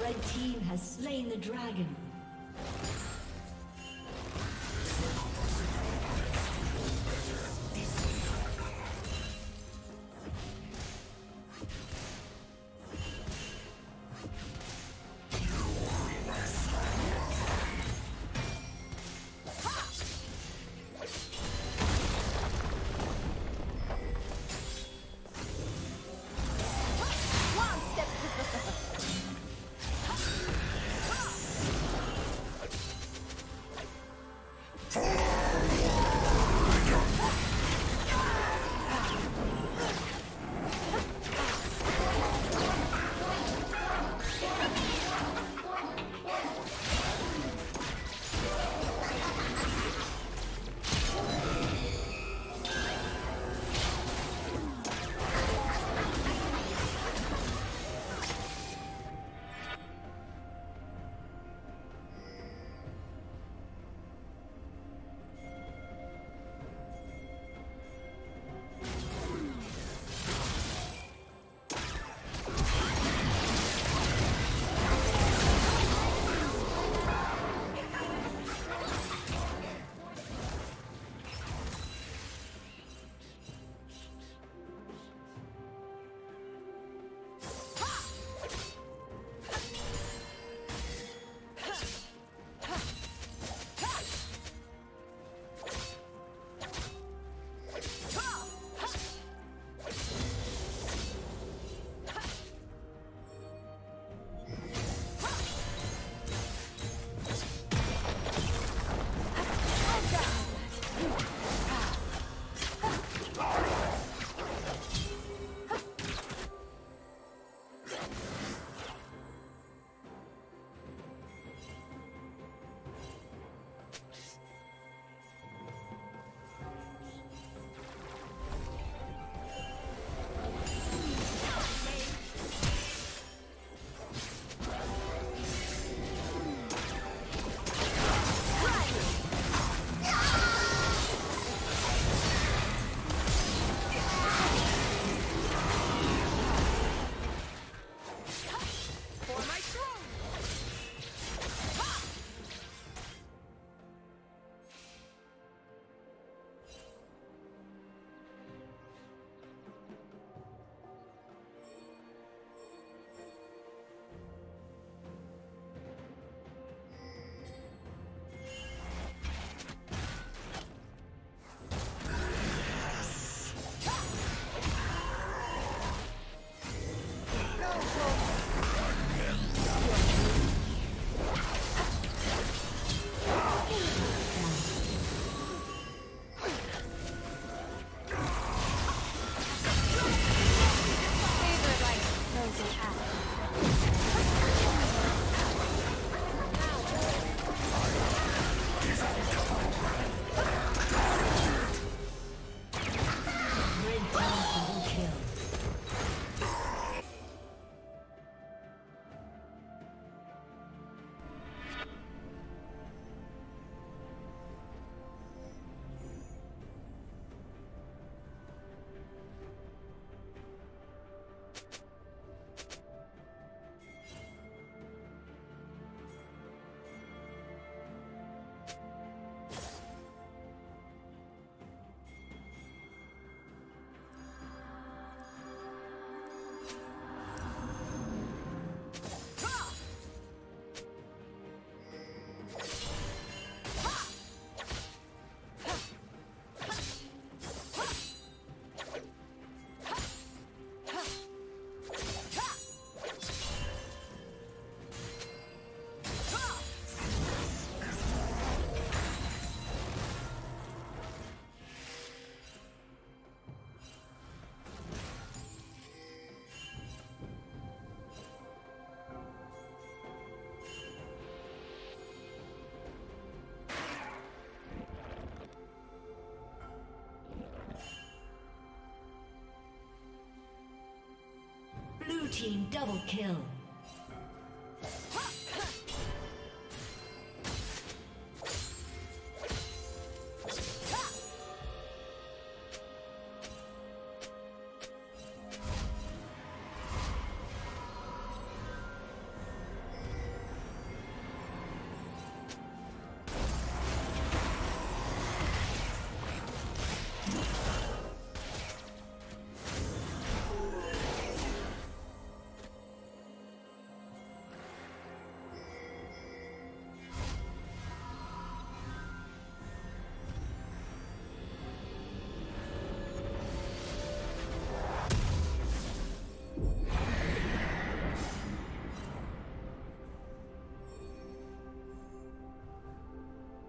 Red team has slain the dragon. Blue team double kill.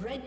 Red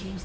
Team's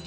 Blue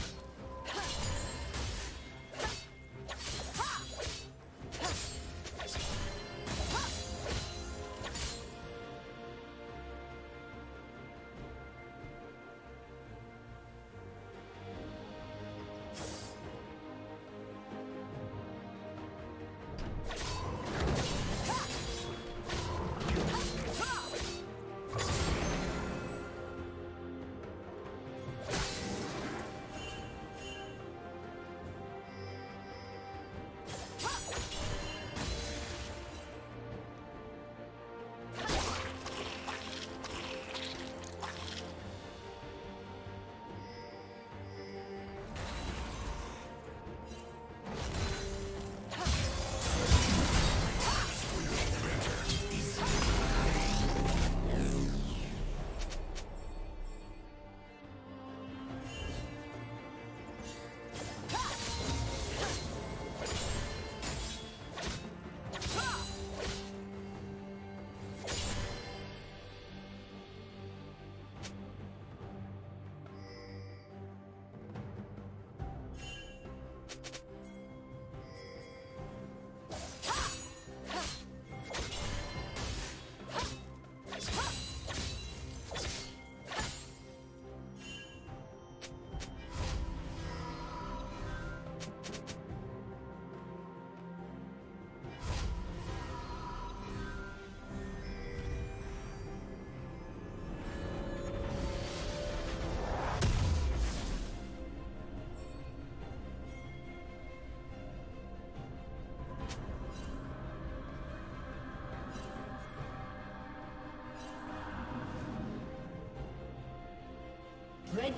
Red